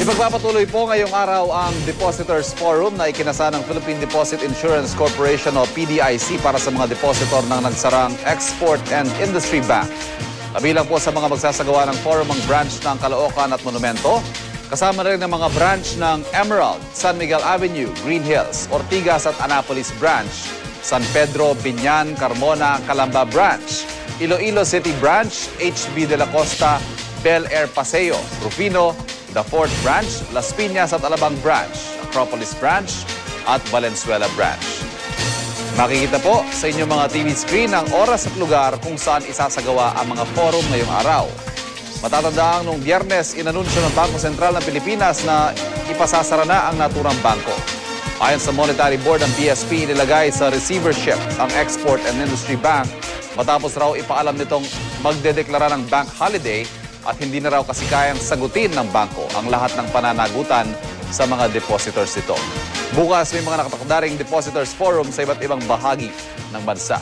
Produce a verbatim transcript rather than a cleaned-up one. Ipagpapatuloy po ngayong araw ang Depositors Forum na ikinasa ng Philippine Deposit Insurance Corporation o P D I C para sa mga depositor ng nagsarang Export and Industry Bank. Kabilang po sa mga magsasagawa ng forum ang branch ng Caloocan at Monumento, kasama rin ang mga branch ng Emerald, San Miguel Avenue, Green Hills, Ortigas at Annapolis Branch, San Pedro, Binyan, Carmona, Calamba Branch, Iloilo City Branch, H B de la Costa, Bel Air Paseo, Rufino, The Fort Branch, Las Piñas at Alabang Branch, Acropolis Branch at Valenzuela Branch. Makikita po sa inyong mga T V screen ang oras at lugar kung saan isasagawa ang mga forum ngayong araw. Matatandaang noong Biyernes, inanunsyo ng Banko Sentral ng Pilipinas na ipasasara na ang naturang bangko. Ayon sa Monetary Board, ang B S P inilagay sa receivership ang Export and Industry Bank matapos raw ipaalam nitong magdedeklara ng bank holiday at hindi na raw kasi kayang sagutin ng bangko ang lahat ng pananagutan sa mga depositors nito. Bukas may mga nakatakdaring Depositors Forum sa iba't ibang bahagi ng bansa.